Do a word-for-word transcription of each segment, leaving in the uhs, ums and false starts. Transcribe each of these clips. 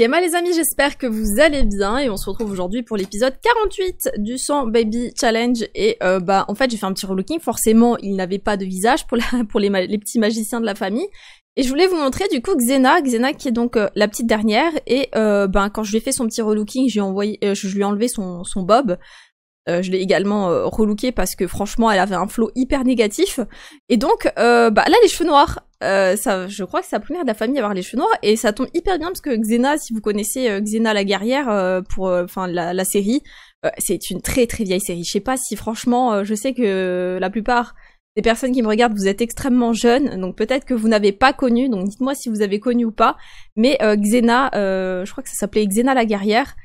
Shema les amis, j'espère que vous allez bien et on se retrouve aujourd'hui pour l'épisode quarante-huit du cent Baby Challenge et euh, bah en fait j'ai fait un petit relooking, forcément il n'avait pas de visage pour, la, pour les, les petits magiciens de la famille et je voulais vous montrer du coup Xena, Xena qui est donc euh, la petite dernière et euh, bah, quand je lui ai fait son petit relooking, j'ai envoyé, euh, je lui ai enlevé son, son bob. Euh, je l'ai également euh, relooké parce que franchement elle avait un flow hyper négatif et donc euh, bah là les cheveux noirs euh, ça, je crois que c'est la première de la famille à avoir les cheveux noirs et ça tombe hyper bien parce que Xena, si vous connaissez euh, Xena la guerrière euh, pour enfin euh, la, la série euh, c'est une très très vieille série, je sais pas si franchement euh, je sais que la plupart des personnes qui me regardent vous êtes extrêmement jeunes donc peut-être que vous n'avez pas connu, donc dites-moi si vous avez connu ou pas, mais euh, Xena euh, je crois que ça s'appelait Xena la guerrière.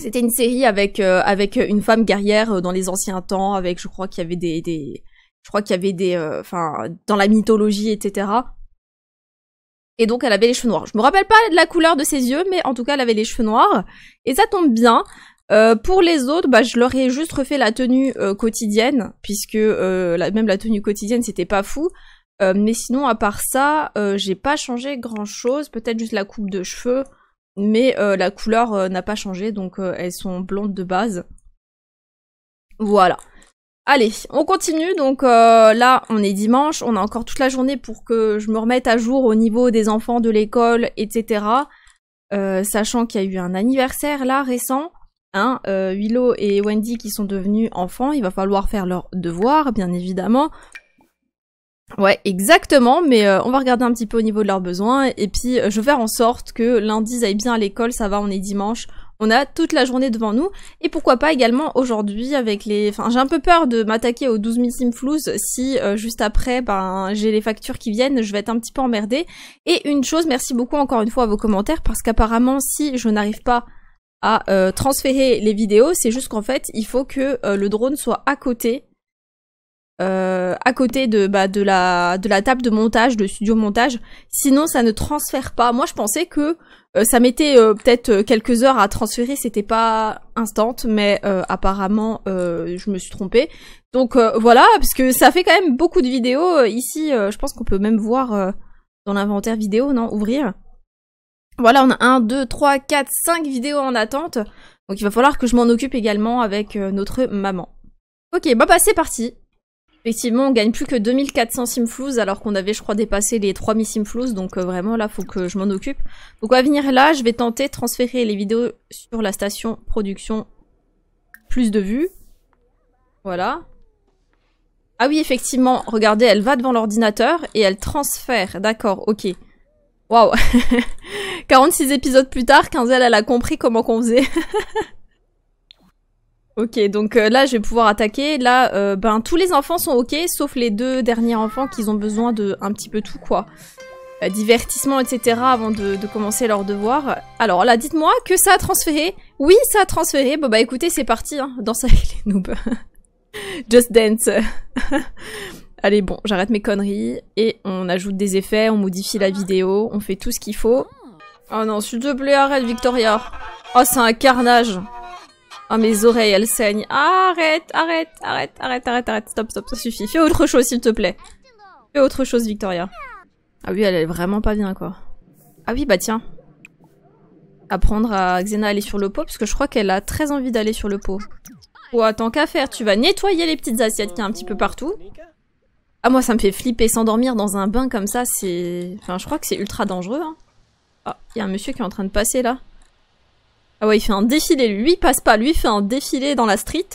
C'était une série avec euh, avec une femme guerrière dans les anciens temps, avec je crois qu'il y avait des, des je crois qu'il y avait des enfin euh, dans la mythologie et cetera. Et donc elle avait les cheveux noirs. Je me rappelle pas de la couleur de ses yeux, mais en tout cas elle avait les cheveux noirs et ça tombe bien. Euh, pour les autres, bah je leur ai juste refait la tenue euh, quotidienne puisque euh, la, même la tenue quotidienne c'était pas fou. Euh, mais sinon à part ça, euh, j'ai pas changé grand chose. Peut-être juste la coupe de cheveux. Mais euh, la couleur euh, n'a pas changé, donc euh, elles sont blondes de base. Voilà. Allez, on continue. Donc euh, là, on est dimanche. On a encore toute la journée pour que je me remette à jour au niveau des enfants de l'école, et cetera. Euh, sachant qu'il y a eu un anniversaire là récent. Hein, euh, Willow et Wendy qui sont devenus enfants. Il va falloir faire leurs devoirs, bien évidemment. Ouais, exactement, mais euh, on va regarder un petit peu au niveau de leurs besoins, et puis euh, je vais faire en sorte que lundi ils aillent bien à l'école, ça va, on est dimanche, on a toute la journée devant nous, et pourquoi pas également aujourd'hui avec les... Enfin, j'ai un peu peur de m'attaquer aux douze mille simflouzes si euh, juste après, ben, j'ai les factures qui viennent, je vais être un petit peu emmerdée. Et une chose, merci beaucoup encore une fois à vos commentaires, parce qu'apparemment, si je n'arrive pas à euh, transférer les vidéos, c'est juste qu'en fait, il faut que euh, le drone soit à côté... Euh, à côté de, bah, de, la, de la table de montage, de studio montage, sinon ça ne transfère pas. Moi je pensais que euh, ça mettait euh, peut-être quelques heures à transférer, c'était pas instant, mais euh, apparemment euh, je me suis trompée. Donc euh, voilà, parce que ça fait quand même beaucoup de vidéos euh, ici, euh, je pense qu'on peut même voir euh, dans l'inventaire vidéo, non, ouvrir. Voilà, on a un, deux, trois, quatre, cinq vidéos en attente, donc il va falloir que je m'en occupe également avec euh, notre maman. Ok, bah, bah c'est parti. Effectivement, on gagne plus que deux mille quatre cents simflouzes alors qu'on avait, je crois, dépassé les trois mille simflouzes. Donc euh, vraiment, là, faut que je m'en occupe. Donc à venir là, je vais tenter de transférer les vidéos sur la station production plus de vues. Voilà. Ah oui, effectivement, regardez, elle va devant l'ordinateur et elle transfère. D'accord, ok. Waouh. quarante-six épisodes plus tard, Quinzel, elle a compris comment qu'on faisait. Ok, donc euh, là je vais pouvoir attaquer, là euh, ben tous les enfants sont ok, sauf les deux derniers enfants qui ont besoin de un petit peu tout quoi. Euh, divertissement et cetera avant de, de commencer leur devoir. Alors là dites-moi que ça a transféré, oui ça a transféré, bon bah écoutez c'est parti, hein. Danse avec les noobs. Just dance. Allez bon, j'arrête mes conneries et on ajoute des effets, on modifie la vidéo, on fait tout ce qu'il faut. Oh non s'il te plaît arrête Victoria, oh c'est un carnage. Ah, mes oreilles, elles saignent. Arrête, arrête, arrête, arrête, arrête, arrête. Stop, stop, ça suffit. Fais autre chose, s'il te plaît. Fais autre chose, Victoria. Ah oui, elle est vraiment pas bien, quoi. Ah oui, bah tiens. Apprendre à Xena à aller sur le pot, parce que je crois qu'elle a très envie d'aller sur le pot. Ouah, tant qu'à faire, tu vas nettoyer les petites assiettes qu'il y a un petit peu partout. Ah, moi, ça me fait flipper. S'endormir dans un bain comme ça, c'est... Enfin, je crois que c'est ultra dangereux, hein. Ah, il y a un monsieur qui est en train de passer, là. Ah ouais, il fait un défilé, lui il passe pas, lui il fait un défilé dans la street.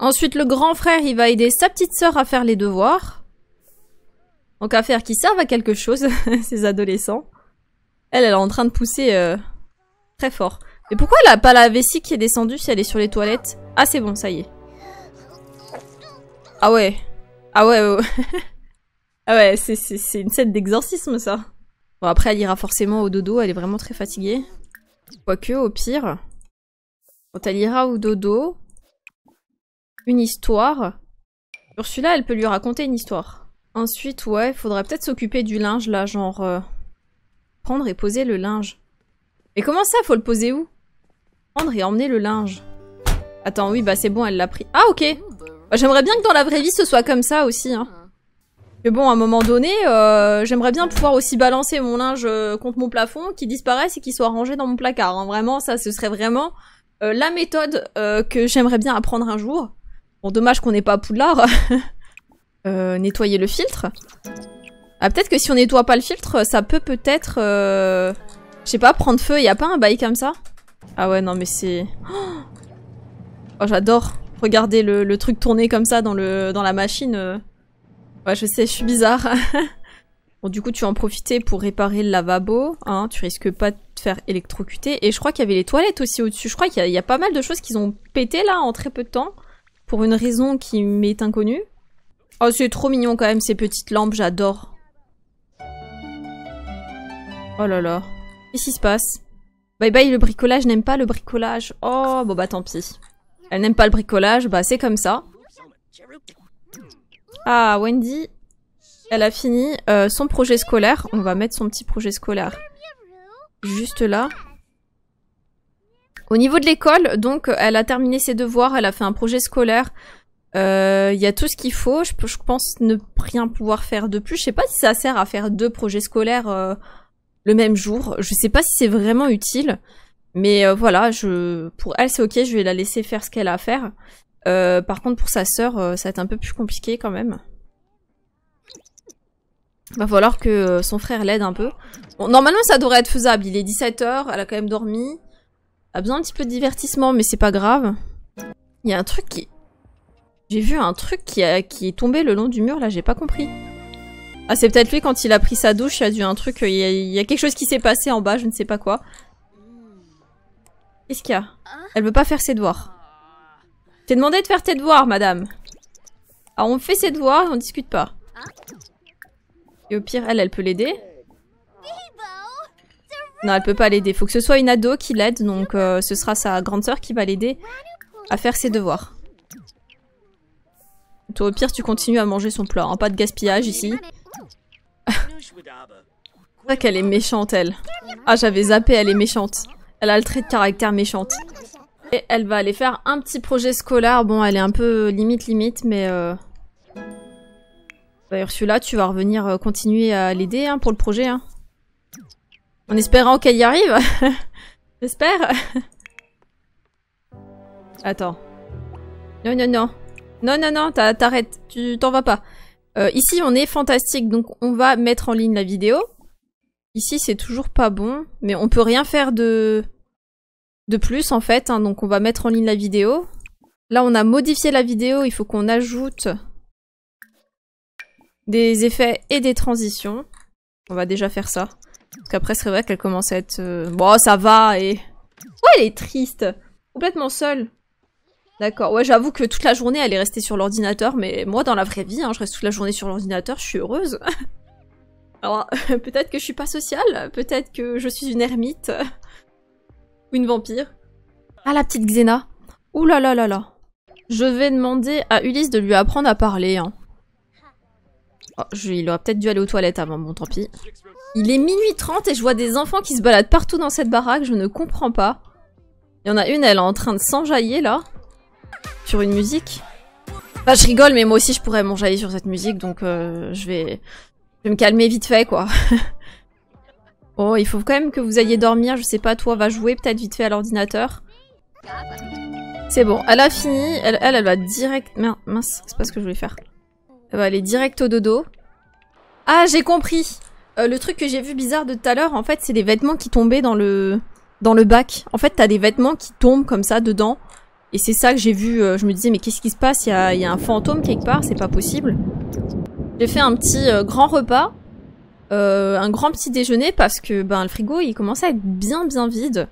Ensuite le grand frère il va aider sa petite sœur à faire les devoirs. Donc à faire qu'ils servent à quelque chose, ces adolescents. Elle, elle est en train de pousser euh, très fort. Mais pourquoi elle a pas la vessie qui est descendue si elle est sur les toilettes? Ah c'est bon, ça y est. Ah ouais, ah ouais, ouais. Ah ouais, c'est une scène d'exorcisme ça. Bon après elle ira forcément au dodo, elle est vraiment très fatiguée. Quoique, au pire, quand elle ira au dodo, une histoire. Ursula, elle peut lui raconter une histoire. Ensuite, ouais, faudrait peut-être s'occuper du linge, là, genre... Euh, prendre et poser le linge. Mais comment ça, faut le poser où? Prendre et emmener le linge. Attends, oui, bah c'est bon, elle l'a pris. Ah, ok. Bah, j'aimerais bien que dans la vraie vie, ce soit comme ça aussi, hein. Mais bon, à un moment donné, euh, j'aimerais bien pouvoir aussi balancer mon linge contre mon plafond, qu'il disparaisse et qu'il soit rangé dans mon placard. Hein. Vraiment, ça, ce serait vraiment euh, la méthode euh, que j'aimerais bien apprendre un jour. Bon, dommage qu'on n'ait pas à Poudlard. euh, nettoyer le filtre. Ah, peut-être que si on nettoie pas le filtre, ça peut peut-être... Euh... Je sais pas, prendre feu. Il n'y a pas un bail comme ça? Ah ouais, non, mais c'est... Oh, j'adore regarder le, le truc tourner comme ça dans, le, dans la machine. Ouais, je sais, je suis bizarre. Bon, du coup, tu en profitais pour réparer le lavabo. Hein, tu risques pas de te faire électrocuter. Et je crois qu'il y avait les toilettes aussi au-dessus. Je crois qu'il y, y a pas mal de choses qu'ils ont pété là en très peu de temps. Pour une raison qui m'est inconnue. Oh, c'est trop mignon quand même, ces petites lampes, j'adore. Oh là là. Qu'est-ce qui se passe? Bye bye, le bricolage n'aime pas le bricolage. Oh, bon bah tant pis. Elle n'aime pas le bricolage, bah c'est comme ça. Ah, Wendy, elle a fini euh, son projet scolaire. On va mettre son petit projet scolaire juste là. Au niveau de l'école, donc, elle a terminé ses devoirs, elle a fait un projet scolaire. Il euh, y a tout ce qu'il faut. Je, je pense ne rien pouvoir faire de plus. Je sais pas si ça sert à faire deux projets scolaires euh, le même jour. Je sais pas si c'est vraiment utile. Mais euh, voilà, je pour elle, c'est ok. Je vais la laisser faire ce qu'elle a à faire. Euh, par contre, pour sa sœur, euh, ça va être un peu plus compliqué quand même. Va falloir que euh, son frère l'aide un peu. Bon, normalement, ça devrait être faisable. Il est dix-sept heures, elle a quand même dormi. Elle a besoin un petit peu de divertissement, mais c'est pas grave. Il y a un truc qui... J'ai vu un truc qui, a... qui est tombé le long du mur, là, j'ai pas compris. Ah, c'est peut-être lui, quand il a pris sa douche, il a dû un truc... Il y a, il y a quelque chose qui s'est passé en bas, je ne sais pas quoi. Qu'est-ce qu'il y a? Elle veut pas faire ses devoirs. T'es demandé de faire tes devoirs, madame. Alors, on fait ses devoirs, on discute pas. Et au pire, elle, elle peut l'aider. Non, elle peut pas l'aider. Faut que ce soit une ado qui l'aide, donc euh, ce sera sa grande sœur qui va l'aider à faire ses devoirs. Toi, au pire, tu continues à manger son plat. Hein. Pas de gaspillage, ici. C'est vrai qu'elle est méchante, elle. Ah, j'avais zappé, elle est méchante. Elle a le trait de caractère méchante. Et elle va aller faire un petit projet scolaire. Bon, elle est un peu limite, limite, mais... Euh... Bah, Ursula, tu vas revenir continuer à l'aider hein, pour le projet. Hein. En espérant qu'elle y arrive. J'espère. Attends. Non, non, non. Non, non, non, t'arrêtes. Tu t'en vas pas. Euh, ici, on est fantastique, donc on va mettre en ligne la vidéo. Ici, c'est toujours pas bon, mais on peut rien faire de... de plus en fait, hein, donc on va mettre en ligne la vidéo. Là on a modifié la vidéo, il faut qu'on ajoute des effets et des transitions. On va déjà faire ça. Parce qu'après c'est vrai qu'elle commence à être... Euh... Bon ça va et... Ouais elle est triste, complètement seule. D'accord, ouais j'avoue que toute la journée elle est restée sur l'ordinateur, mais moi dans la vraie vie, hein, je reste toute la journée sur l'ordinateur, je suis heureuse. Alors peut-être que je suis pas sociale, peut-être que je suis une ermite. Ou une vampire. Ah, la petite Xena. Ouh là là là là. Je vais demander à Ulysse de lui apprendre à parler. Hein. Oh, je, il aurait peut-être dû aller aux toilettes avant, bon tant pis. Il est minuit trente et je vois des enfants qui se baladent partout dans cette baraque, je ne comprends pas. Il y en a une, elle est en train de s'enjailler là. Sur une musique. Enfin, je rigole, mais moi aussi je pourrais m'enjailler sur cette musique, donc euh, je, vais... je vais me calmer vite fait, quoi. Oh, il faut quand même que vous ayez dormir, je sais pas, toi, va jouer peut-être vite fait à l'ordinateur. C'est bon, elle a fini, elle, elle, elle va direct... Merde, mince, c'est pas ce que je voulais faire. Elle va aller direct au dodo. Ah, j'ai compris euh, le truc que j'ai vu bizarre de tout à l'heure, en fait, c'est les vêtements qui tombaient dans le dans le bac. En fait, t'as des vêtements qui tombent comme ça, dedans. Et c'est ça que j'ai vu, euh, je me disais, mais qu'est-ce qui se passe? Il y a, y a un fantôme quelque part, c'est pas possible. J'ai fait un petit euh, grand repas. Euh, un grand petit déjeuner parce que ben, le frigo il commençait à être bien bien vide.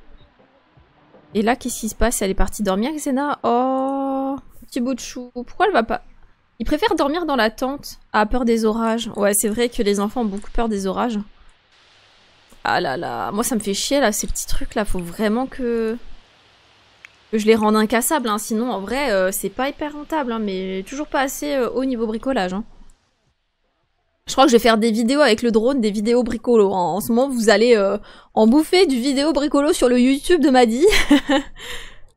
Et là qu'est-ce qui se passe? Elle est partie dormir, Xena. Oh, petit bout de chou. Pourquoi elle va pas? Il préfère dormir dans la tente. Ah, peur des orages. Ouais, c'est vrai que les enfants ont beaucoup peur des orages. Ah là là, moi ça me fait chier là, ces petits trucs là. Faut vraiment que, que je les rende incassables. Hein. Sinon en vrai euh, c'est pas hyper rentable. Hein, mais toujours pas assez euh, haut niveau bricolage. Hein. Je crois que je vais faire des vidéos avec le drone, des vidéos bricolo. En, en ce moment, vous allez euh, en bouffer du vidéo bricolo sur le YouTube de Maddie. Ça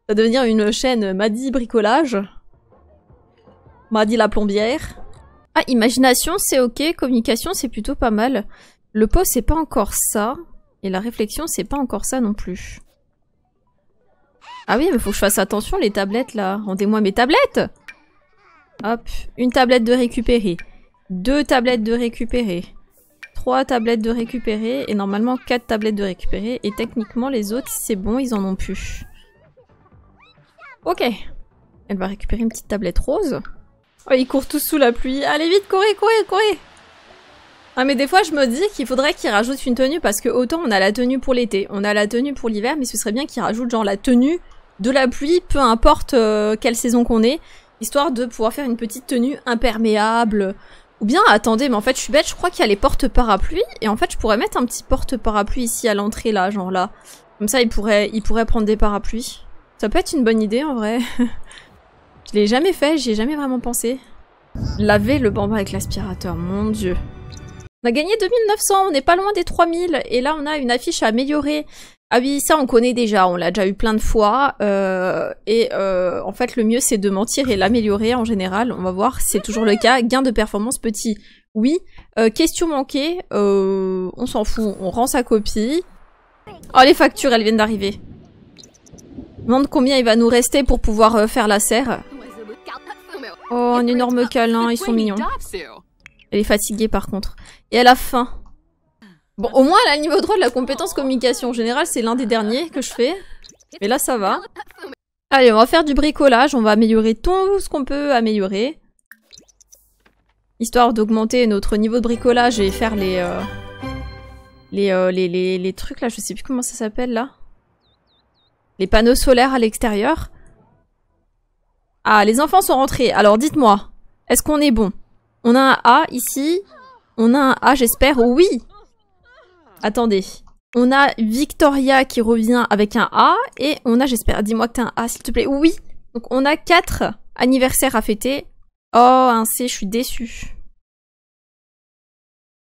va devenir une chaîne Maddie bricolage. Maddie la plombière. Ah, imagination, c'est ok. Communication, c'est plutôt pas mal. Le pot, c'est pas encore ça. Et la réflexion, c'est pas encore ça non plus. Ah oui, mais faut que je fasse attention, les tablettes, là. Rendez-moi mes tablettes! Hop, une tablette de récupérer. Deux tablettes de récupérer. Trois tablettes de récupérer. Et normalement, quatre tablettes de récupérer. Et techniquement, les autres, c'est bon, ils en ont plus. Ok. Elle va récupérer une petite tablette rose. Oh, ils courent tous sous la pluie. Allez vite, courez, courez, courez! Ah, mais des fois je me dis qu'il faudrait qu'ils rajoutent une tenue parce que autant on a la tenue pour l'été, on a la tenue pour l'hiver, mais ce serait bien qu'ils rajoutent genre la tenue de la pluie, peu importe euh, quelle saison qu'on est, histoire de pouvoir faire une petite tenue imperméable. Ou bien, attendez, mais en fait je suis bête, je crois qu'il y a les porte-parapluies, et en fait je pourrais mettre un petit porte-parapluie ici à l'entrée là, genre là. Comme ça ils pourraient, ils pourraient prendre des parapluies. Ça peut être une bonne idée en vrai. Je l'ai jamais fait, j'y ai jamais vraiment pensé. Laver le bambin avec l'aspirateur, mon dieu. On a gagné deux mille neuf cents, on n'est pas loin des trois mille, et là on a une affiche à améliorer. Ah oui, ça on connaît déjà, on l'a déjà eu plein de fois, euh, et euh, en fait le mieux c'est de mentir et l'améliorer en général, on va voir si c'est toujours le cas. Gain de performance petit, oui. Euh, question manquée, euh, on s'en fout, on rend sa copie. Oh les factures, elles viennent d'arriver. Je me demande combien il va nous rester pour pouvoir faire la serre. Oh, un énorme câlin, ils sont mignons. Elle est fatiguée par contre. Et elle a faim. Bon, au moins elle a le niveau trois de la compétence communication. En général, c'est l'un des derniers que je fais. Mais là, ça va. Allez, on va faire du bricolage. On va améliorer tout ce qu'on peut améliorer. Histoire d'augmenter notre niveau de bricolage et faire les... Euh, les, euh, les, les, les trucs là, je sais plus comment ça s'appelle là. Les panneaux solaires à l'extérieur. Ah, les enfants sont rentrés. Alors dites-moi, est-ce qu'on est bon ? On a un A ici. On a un A, j'espère. Oui! Attendez. On a Victoria qui revient avec un A. Et on a, j'espère. Dis-moi que t'as un A, s'il te plaît. Oui! Donc on a quatre anniversaires à fêter. Oh, un C, je suis déçue. Je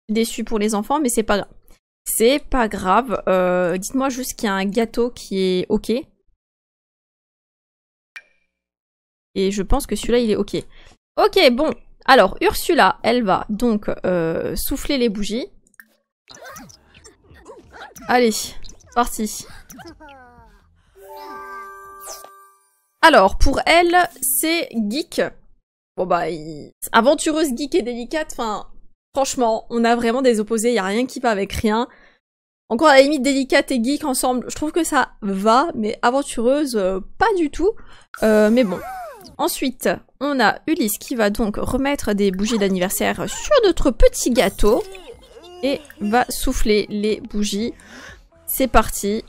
suis déçue pour les enfants, mais c'est pas grave. C'est pas grave. Euh, dites-moi juste qu'il y a un gâteau qui est OK. Et je pense que celui-là, il est OK. OK, bon. Alors, Ursula, elle va donc euh, souffler les bougies. Allez, parti. Alors, pour elle, c'est geek. Bon bah, il... aventureuse, geek et délicate. Enfin, franchement, on a vraiment des opposés. Il n'y a rien qui va avec rien. Encore à la limite, délicate et geek ensemble. Je trouve que ça va, mais aventureuse, euh, pas du tout. Euh, mais bon. Ensuite, on a Ulysse qui va donc remettre des bougies d'anniversaire sur notre petit gâteau. Et va souffler les bougies. C'est parti.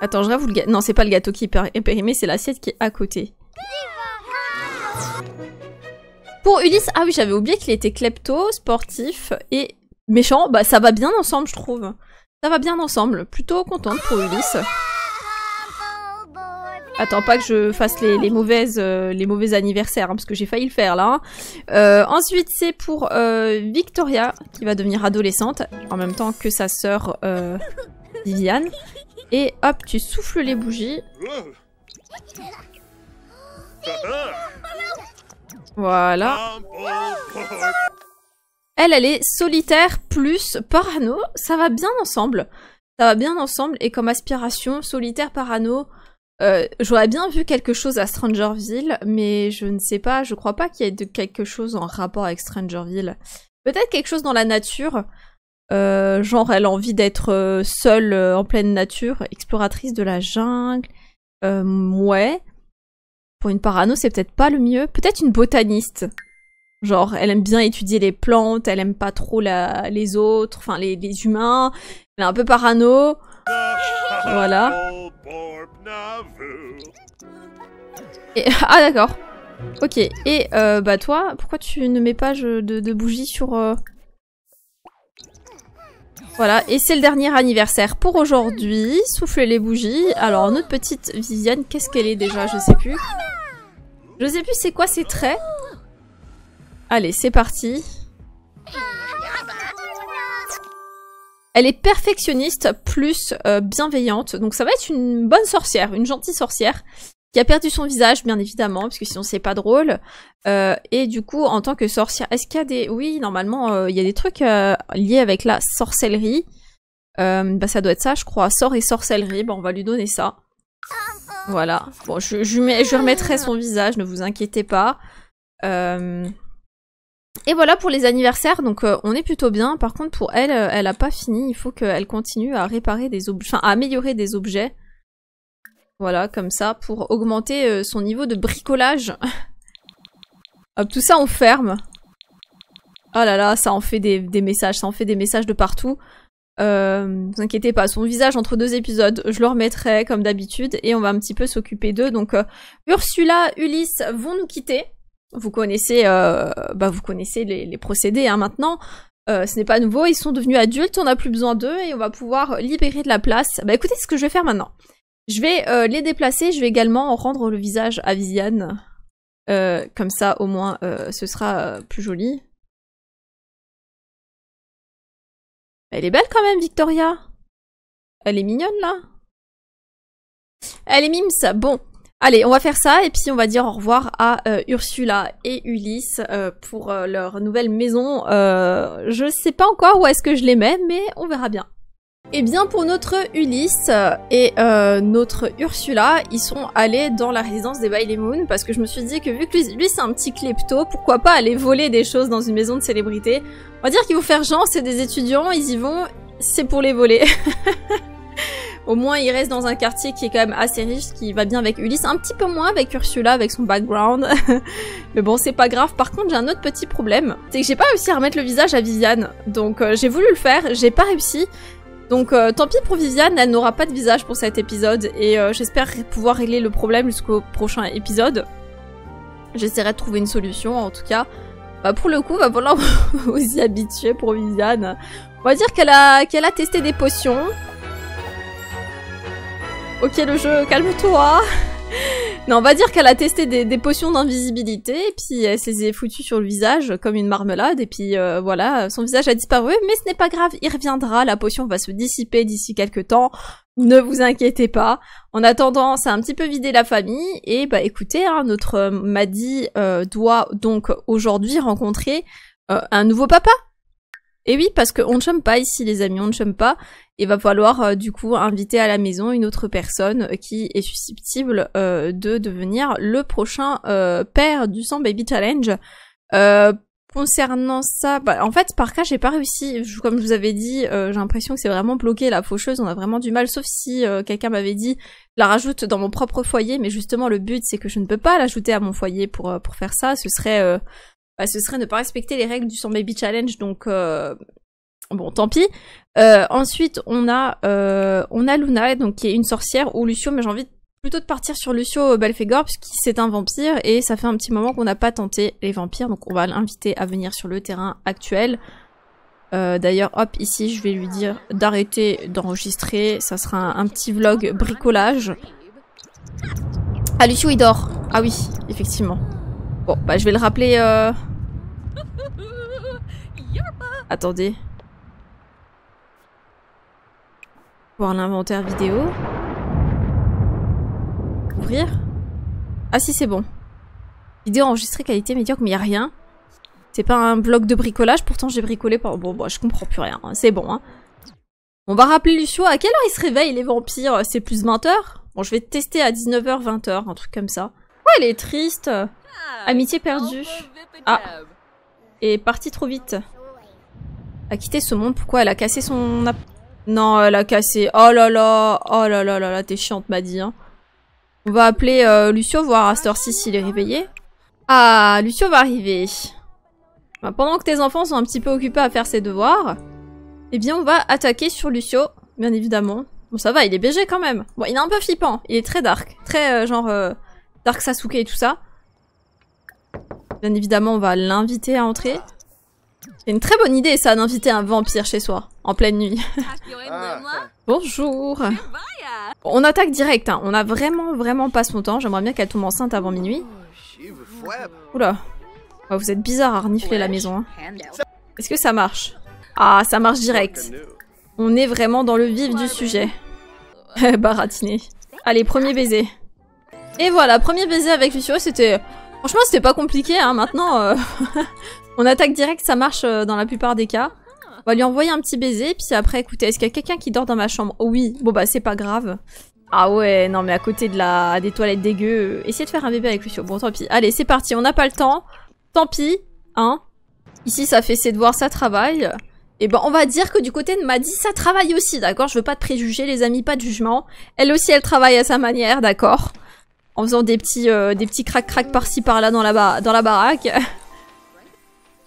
Attends, je rêve, vous le gâteau. Non, c'est pas le gâteau qui est périmé, c'est l'assiette qui est à côté. Pour Ulysse, ah oui, j'avais oublié qu'il était klepto, sportif et méchant. Bah, ça va bien ensemble, je trouve. Ça va bien ensemble. Plutôt contente pour Ulysse. Attends pas que je fasse les, les, mauvaises, euh, les mauvais anniversaires, hein, parce que j'ai failli le faire là. Hein. Euh, ensuite, c'est pour euh, Victoria, qui va devenir adolescente, en même temps que sa sœur euh, Viviane. Et hop, tu souffles les bougies. Voilà. Elle, elle est solitaire plus parano. Ça va bien ensemble. Ça va bien ensemble, et comme aspiration, solitaire, parano... Euh, j'aurais bien vu quelque chose à Strangerville, mais je ne sais pas, je crois pas qu'il y ait de quelque chose en rapport avec Strangerville. Peut-être quelque chose dans la nature, euh, genre elle a envie d'être seule en pleine nature, exploratrice de la jungle, euh, ouais. Pour une parano, c'est peut-être pas le mieux. Peut-être une botaniste. Genre, elle aime bien étudier les plantes, elle aime pas trop la, les autres, enfin les, les humains, elle est un peu parano. Voilà. Et, ah d'accord. Ok. Et euh, bah toi, pourquoi tu ne mets pas je, de, de bougies sur... Euh... Voilà. Et c'est le dernier anniversaire pour aujourd'hui. Soufflez les bougies. Alors notre petite Viviane, qu'est-ce qu'elle est déjà? Je sais plus. Je sais plus c'est quoi ses traits. Allez, c'est parti. Elle est perfectionniste plus euh, bienveillante, donc ça va être une bonne sorcière, une gentille sorcière. qui a perdu son visage, bien évidemment, parce que sinon c'est pas drôle. Euh, et du coup, en tant que sorcière, est-ce qu'il y a des... Oui, normalement, euh, il y a des trucs euh, liés avec la sorcellerie. Euh, bah ça doit être ça, je crois. Sort et sorcellerie, bah on va lui donner ça. Voilà. Bon, je, je, mets, je remettrai son visage, ne vous inquiétez pas. Euh... Et voilà pour les anniversaires, donc euh, on est plutôt bien. Par contre, pour elle, euh, elle a pas fini. Il faut qu'elle continue à réparer des objets, enfin, à améliorer des objets. Voilà, comme ça, pour augmenter euh, son niveau de bricolage. Hop, tout ça, on ferme. Oh là là, ça en fait des, des messages, ça en fait des messages de partout. Euh, ne vous inquiétez pas, son visage entre deux épisodes, je le remettrai comme d'habitude et on va un petit peu s'occuper d'eux. Donc, euh, Ursula, Ulysse vont nous quitter. Vous connaissez, euh, bah vous connaissez les, les procédés hein, maintenant. Euh, ce n'est pas nouveau, ils sont devenus adultes, on n'a plus besoin d'eux et on va pouvoir libérer de la place. Bah écoutez ce que je vais faire maintenant. Je vais euh, les déplacer, je vais également rendre le visage à Viviane. Euh, comme ça au moins euh, ce sera euh, plus joli. Elle est belle quand même, Victoria. Elle est mignonne là. Elle est mimes, bon. Allez, on va faire ça et puis on va dire au revoir à euh, Ursula et Ulysse euh, pour euh, leur nouvelle maison. Euh, je sais pas encore où est-ce que je les mets, mais on verra bien. Et bien pour notre Ulysse et euh, notre Ursula, ils sont allés dans la résidence des Bailey Moon parce que je me suis dit que vu que lui, lui c'est un petit klepto, pourquoi pas aller voler des choses dans une maison de célébrité. On va dire qu'ils vont faire genre, c'est des étudiants, ils y vont, c'est pour les voler. Au moins, il reste dans un quartier qui est quand même assez riche, ce qui va bien avec Ulysse. Un petit peu moins avec Ursula, avec son background. Mais bon, c'est pas grave. Par contre, j'ai un autre petit problème. C'est que j'ai pas réussi à remettre le visage à Viviane. Donc, euh, j'ai voulu le faire, j'ai pas réussi. Donc, euh, tant pis pour Viviane, elle n'aura pas de visage pour cet épisode. Et euh, j'espère pouvoir régler le problème jusqu'au prochain épisode. J'essaierai de trouver une solution, en tout cas. Bah, pour le coup, va falloir vous y habituer pour Viviane. On va dire qu'elle a, qu'elle a testé des potions. Ok le jeu, calme-toi. Non, on va dire qu'elle a testé des, des potions d'invisibilité, et puis elle s'est foutue sur le visage comme une marmelade, et puis euh, voilà, son visage a disparu, mais ce n'est pas grave, il reviendra, la potion va se dissiper d'ici quelques temps, ne vous inquiétez pas. En attendant, ça a un petit peu vidé la famille, et bah écoutez, hein, notre Maddie euh, doit donc aujourd'hui rencontrer euh, un nouveau papa. Et oui, parce qu'on ne chôme pas ici, les amis, on ne chôme pas. Et va falloir, euh, du coup, inviter à la maison une autre personne qui est susceptible euh, de devenir le prochain euh, père du cent Baby Challenge. Euh, concernant ça, bah, en fait, par cas, j'ai pas réussi. Je, comme je vous avais dit, euh, j'ai l'impression que c'est vraiment bloqué, la faucheuse. On a vraiment du mal, sauf si euh, quelqu'un m'avait dit, je la rajoute dans mon propre foyer. Mais justement, le but, c'est que je ne peux pas l'ajouter à mon foyer pour, pour faire ça. Ce serait... Euh, Bah, ce serait ne pas respecter les règles du cent Baby Challenge, donc euh... bon, tant pis. Euh, ensuite, on a, euh, on a Luna, donc, qui est une sorcière, ou Lucio, mais j'ai envie plutôt de partir sur Lucio Belphégor, puisqu'il c'est un vampire, et ça fait un petit moment qu'on n'a pas tenté les vampires, donc on va l'inviter à venir sur le terrain actuel. Euh, D'ailleurs, hop, ici, je vais lui dire d'arrêter d'enregistrer, ça sera un, un petit vlog bricolage. Ah, Lucio, il dort. Ah oui, effectivement. Bon, bah je vais le rappeler... Euh... Attendez. Voir l'inventaire vidéo. Ouvrir. Ah si, c'est bon. Vidéo enregistrée, qualité médiocre, mais il n'y a rien. C'est pas un bloc de bricolage, pourtant j'ai bricolé... Bon, bon, bon, je comprends plus rien, hein. C'est bon. Hein. On va rappeler Lucio, à quelle heure il se réveille les vampires? C'est plus vingt heures? Bon, je vais tester à dix-neuf heures, vingt heures, un truc comme ça. Ouais, elle est triste. Amitié perdue. Ah. Et partie trop vite. A quitté ce monde, pourquoi elle a cassé son... Non, elle a cassé. Oh là là. Oh là là là là, t'es chiante, Maddie. Hein. On va appeler euh, Lucio, voir à cette heure-ci s'il est réveillé. Ah, Lucio va arriver. Bah, pendant que tes enfants sont un petit peu occupés à faire ses devoirs, eh bien, on va attaquer sur Lucio, bien évidemment. Bon, ça va, il est B G quand même. Bon, il est un peu flippant. Il est très dark. Très, euh, genre... Euh... Dark Sasuke et tout ça. Bien évidemment, on va l'inviter à entrer. C'est une très bonne idée, ça, d'inviter un vampire chez soi, en pleine nuit. Bonjour. On attaque direct, hein. On a vraiment, vraiment pas son temps. J'aimerais bien qu'elle tombe enceinte avant minuit. Oula. Oh, vous êtes bizarre à renifler la maison. Hein. Est-ce que ça marche? Ah, ça marche direct. On est vraiment dans le vif du sujet. Baratiné. Allez, premier baiser. Et voilà, premier baiser avec Lucio, c'était... Franchement, c'était pas compliqué, hein. Maintenant, euh... on attaque direct, ça marche euh, dans la plupart des cas. On va lui envoyer un petit baiser, puis après, écoutez, est-ce qu'il y a quelqu'un qui dort dans ma chambre? Oh oui, bon bah c'est pas grave. Ah ouais, non mais à côté de la... des toilettes dégueu, euh... essayez de faire un bébé avec Lucio. Bon, tant pis. Allez, c'est parti, on n'a pas le temps. Tant pis, hein. Ici, ça fait ses devoirs, ça travaille. Et ben, on va dire que du côté de Maddie, ça travaille aussi, d'accord? Je veux pas de préjugés, les amis, pas de jugement. Elle aussi, elle travaille à sa manière, d'accord? En faisant des petits euh, des petits crac-crac par-ci, par-là dans la, dans la baraque.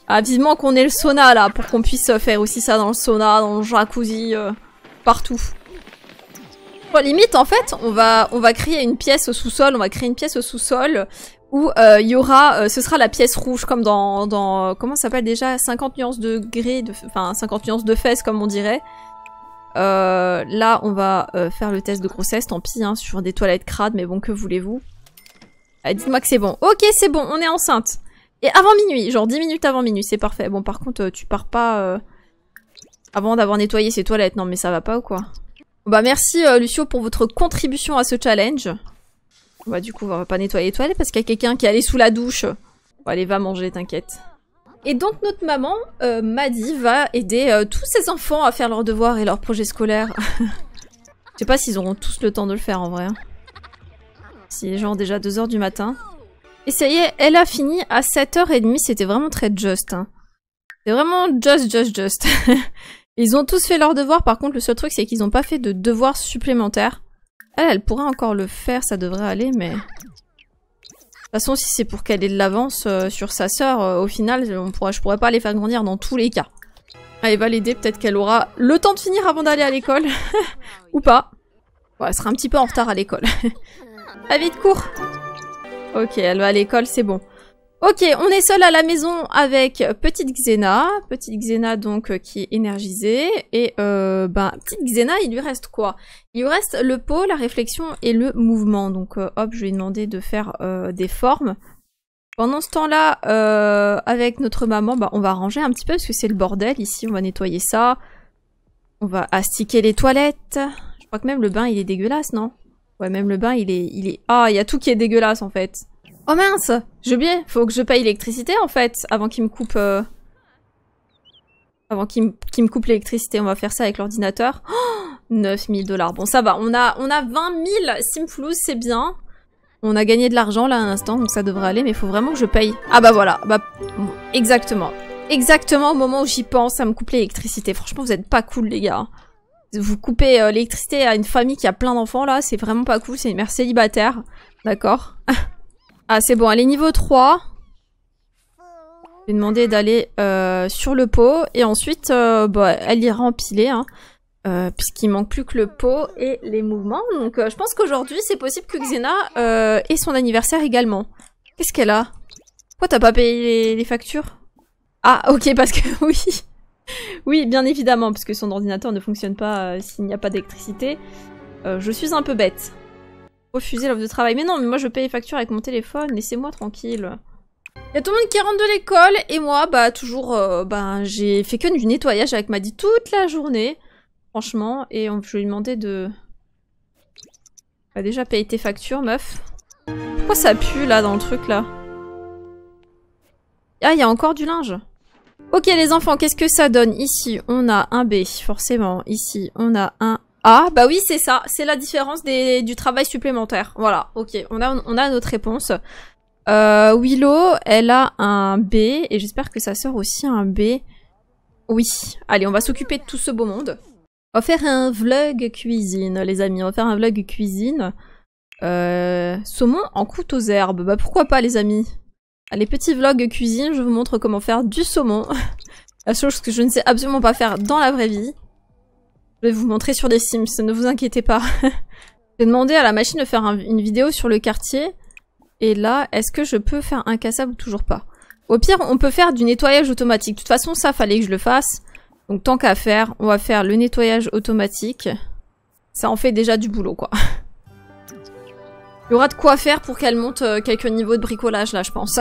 Ah, vivement qu'on ait le sauna, là, pour qu'on puisse faire aussi ça dans le sauna, dans le jacuzzi, euh, partout. Bon, limite, en fait, on va, on va créer une pièce au sous-sol, on va créer une pièce au sous-sol où il euh, y aura... Euh, ce sera la pièce rouge, comme dans... dans comment ça s'appelle déjà, cinquante nuances de gris, de, enfin, cinquante nuances de fesses, comme on dirait. Euh, là, on va euh, faire le test de grossesse, tant pis, hein, sur des toilettes crades, mais bon, que voulez-vous? Dites-moi que c'est bon. Ok, c'est bon, on est enceinte. Et avant minuit, genre dix minutes avant minuit, c'est parfait. Bon, par contre, euh, tu pars pas euh, avant d'avoir nettoyé ces toilettes. Non, mais ça va pas ou quoi? Bah, merci, euh, Lucio, pour votre contribution à ce challenge. Bah, du coup, on va pas nettoyer les toilettes parce qu'il y a quelqu'un qui est allé sous la douche. Bon, allez, va manger, t'inquiète. Et donc notre maman, euh, Maddie, va aider euh, tous ses enfants à faire leurs devoirs et leurs projets scolaires. Je sais pas s'ils auront tous le temps de le faire en vrai. Si les gens déjà deux heures du matin. Et ça y est, elle a fini à sept heures trente, c'était vraiment très just. Hein. C'est vraiment just, just, just. Ils ont tous fait leurs devoirs, par contre le seul truc c'est qu'ils n'ont pas fait de devoirs supplémentaires. Elle, elle pourrait encore le faire, ça devrait aller, mais... De toute façon, si c'est pour qu'elle ait de l'avance euh, sur sa sœur, euh, au final, on pourra, je pourrais pas les faire grandir dans tous les cas. Allez, va l'aider, peut-être qu'elle aura le temps de finir avant d'aller à l'école. Ou pas. Ouais, elle sera un petit peu en retard à l'école. Ah, vite, cours. Ok, elle va à l'école, c'est bon. Ok, on est seul à la maison avec petite Xena. Petite Xena, donc, euh, qui est énergisée. Et, euh, ben, petite Xena, il lui reste quoi? Il lui reste le pot, la réflexion et le mouvement. Donc, euh, hop, je lui ai demandé de faire euh, des formes. Pendant ce temps-là, euh, avec notre maman, bah, on va ranger un petit peu parce que c'est le bordel. Ici, on va nettoyer ça. On va astiquer les toilettes. Je crois que même le bain, il est dégueulasse, non? Ouais, même le bain, il est... il est... Ah, il y a tout qui est dégueulasse, en fait. Oh mince, j'ai oublié, faut que je paye l'électricité en fait, avant qu'il me coupe euh... avant qu'il qu'il me coupe l'électricité, on va faire ça avec l'ordinateur. Oh, neuf mille dollars, bon ça va, on a, on a vingt mille simflouz, c'est bien. On a gagné de l'argent là à l'instant, donc ça devrait aller, mais il faut vraiment que je paye. Ah bah voilà, bah exactement, exactement au moment où j'y pense, ça me coupe l'électricité. Franchement vous êtes pas cool les gars. Vous coupez euh, l'électricité à une famille qui a plein d'enfants là, c'est vraiment pas cool, c'est une mère célibataire, d'accord. Ah, c'est bon, elle est niveau trois. Je lui ai demandé d'aller euh, sur le pot. Et ensuite, euh, bah, elle ira empiler. Hein, euh, puisqu'il manque plus que le pot et les mouvements. Donc, euh, je pense qu'aujourd'hui, c'est possible que Xena euh, ait son anniversaire également. Qu'est-ce qu'elle a? Pourquoi t'as pas payé les, les factures? Ah, ok, parce que oui. Oui, bien évidemment, parce que son ordinateur ne fonctionne pas euh, s'il n'y a pas d'électricité. Euh, je suis un peu bête. Refuser l'offre de travail. Mais non, mais moi je paye les factures avec mon téléphone, laissez-moi tranquille. Il y a tout le monde qui rentre de l'école et moi, bah toujours, euh, bah, j'ai fait que du nettoyage avec Maddie toute la journée, franchement, et on, je lui ai demandé de... Bah, déjà payer tes factures, meuf. Pourquoi ça pue là dans le truc là? Ah, il y a encore du linge. Ok les enfants, qu'est-ce que ça donne? Ici, on a un B, forcément. Ici, on a un... Ah, bah oui, c'est ça. C'est la différence des, du travail supplémentaire. Voilà, ok. On a, on a notre réponse. Euh, Willow, elle a un B. Et j'espère que sa sœur aussi a un B. Oui. Allez, on va s'occuper de tout ce beau monde. On va faire un vlog cuisine, les amis. On va faire un vlog cuisine. Euh, saumon en croûte aux herbes. Bah pourquoi pas, les amis? Allez, petit vlog cuisine. Je vous montre comment faire du saumon. La chose que je ne sais absolument pas faire dans la vraie vie. Je vais vous montrer sur des Sims, ne vous inquiétez pas. J'ai demandé à la machine de faire un, une vidéo sur le quartier. Et là, est-ce que je peux faire un cassable ou toujours pas? Au pire, on peut faire du nettoyage automatique. De toute façon, ça, fallait que je le fasse. Donc tant qu'à faire, on va faire le nettoyage automatique. Ça en fait déjà du boulot, quoi. Il y aura de quoi faire pour qu'elle monte quelques niveaux de bricolage, là, je pense.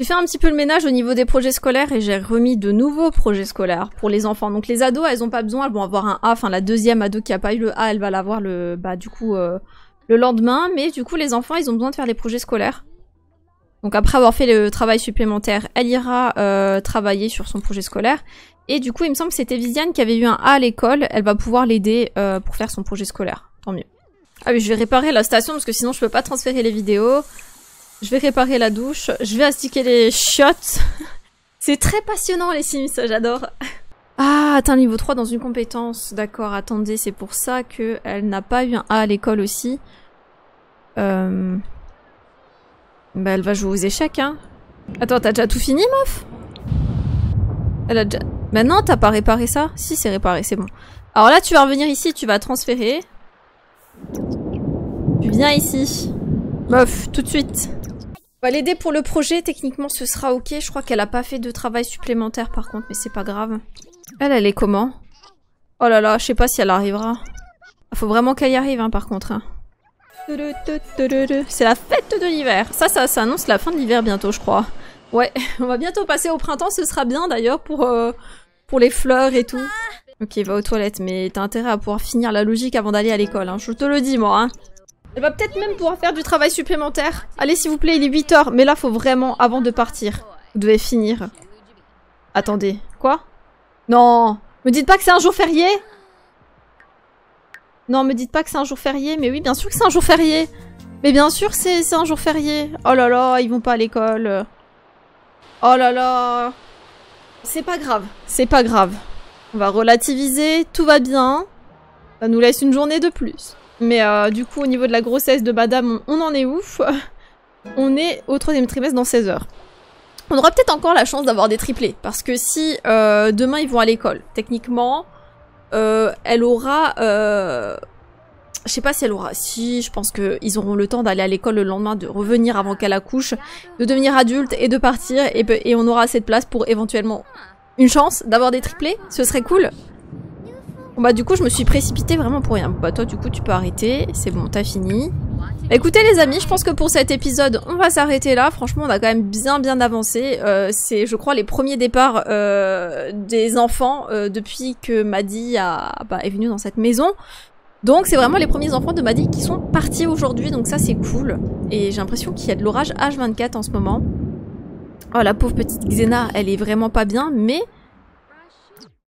J'ai fait un petit peu le ménage au niveau des projets scolaires et j'ai remis de nouveaux projets scolaires pour les enfants. Donc les ados, elles ont pas besoin, elles vont avoir un A, enfin la deuxième ado qui a pas eu le A, elle va l'avoir le, bah du coup, euh, le lendemain, mais du coup les enfants ils ont besoin de faire les projets scolaires. Donc après avoir fait le travail supplémentaire, elle ira euh, travailler sur son projet scolaire. Et du coup il me semble que c'était Viviane qui avait eu un A à l'école, elle va pouvoir l'aider euh, pour faire son projet scolaire, tant mieux. Ah oui, je vais réparer la station parce que sinon je peux pas transférer les vidéos. Je vais réparer la douche, je vais astiquer les chiottes. C'est très passionnant les Sims, j'adore. Ah, atteint niveau trois dans une compétence. D'accord, attendez, c'est pour ça qu'elle n'a pas eu un A à l'école aussi. Euh... Bah elle va jouer aux échecs, hein. Attends, t'as déjà tout fini, meuf? Elle a déjà... Bah non, t'as pas réparé ça? Si, c'est réparé, c'est bon. Alors là, tu vas revenir ici, tu vas transférer. Tu viens ici. Meuf, tout de suite. On va l'aider pour le projet, techniquement ce sera ok. Je crois qu'elle a pas fait de travail supplémentaire par contre, mais c'est pas grave. Elle, elle est comment? Oh là là, je sais pas si elle arrivera. Faut vraiment qu'elle y arrive hein, par contre. Hein. C'est la fête de l'hiver. Ça, ça, ça annonce la fin de l'hiver bientôt, je crois. Ouais, on va bientôt passer au printemps, ce sera bien d'ailleurs pour, euh, pour les fleurs et tout. Ok, va aux toilettes, mais t'as intérêt à pouvoir finir la logique avant d'aller à l'école, hein. Je te le dis moi. Hein. Elle va peut-être même pouvoir faire du travail supplémentaire. Allez s'il vous plaît, il est huit heures, mais là faut vraiment, avant de partir, vous devez finir. Attendez, quoi? Non, me dites pas que c'est un jour férié. Non, me dites pas que c'est un jour férié, mais oui, bien sûr que c'est un jour férié. Mais bien sûr c'est un jour férié. Oh là là, ils vont pas à l'école. Oh là là. C'est pas grave, c'est pas grave. On va relativiser, tout va bien. Ça nous laisse une journée de plus. Mais euh, du coup, au niveau de la grossesse de madame, on, on en est ouf. On est au troisième trimestre dans seize heures. On aura peut-être encore la chance d'avoir des triplés. Parce que si euh, demain ils vont à l'école, techniquement, euh, elle aura... Euh... Je sais pas si elle aura... Si, je pense qu'ils auront le temps d'aller à l'école le lendemain, de revenir avant qu'elle accouche, de devenir adulte et de partir. Et, et on aura assez de place pour éventuellement une chance d'avoir des triplés. Ce serait cool. Bon bah du coup je me suis précipitée vraiment pour rien. Bon bah toi du coup tu peux arrêter, c'est bon, t'as fini. Bah, écoutez les amis, je pense que pour cet épisode on va s'arrêter là. Franchement on a quand même bien bien avancé. Euh, c'est je crois les premiers départs euh, des enfants euh, depuis que Maddie a, bah, est venue dans cette maison. Donc c'est vraiment les premiers enfants de Maddie qui sont partis aujourd'hui, donc ça c'est cool. Et j'ai l'impression qu'il y a de l'orage H vingt-quatre en ce moment. Oh la pauvre petite Xena, elle est vraiment pas bien, mais...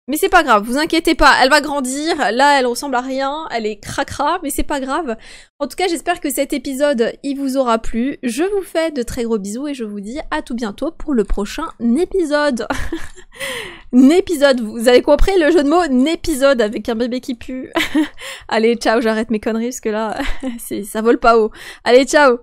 Mais c'est pas grave, vous inquiétez pas, elle va grandir, là elle ressemble à rien, elle est crac-crac, mais c'est pas grave. En tout cas j'espère que cet épisode il vous aura plu, je vous fais de très gros bisous et je vous dis à tout bientôt pour le prochain épisode. N'épisode, vous avez compris le jeu de mots, n'épisode avec un bébé qui pue. Allez ciao, j'arrête mes conneries parce que là ça vole pas haut. Allez ciao.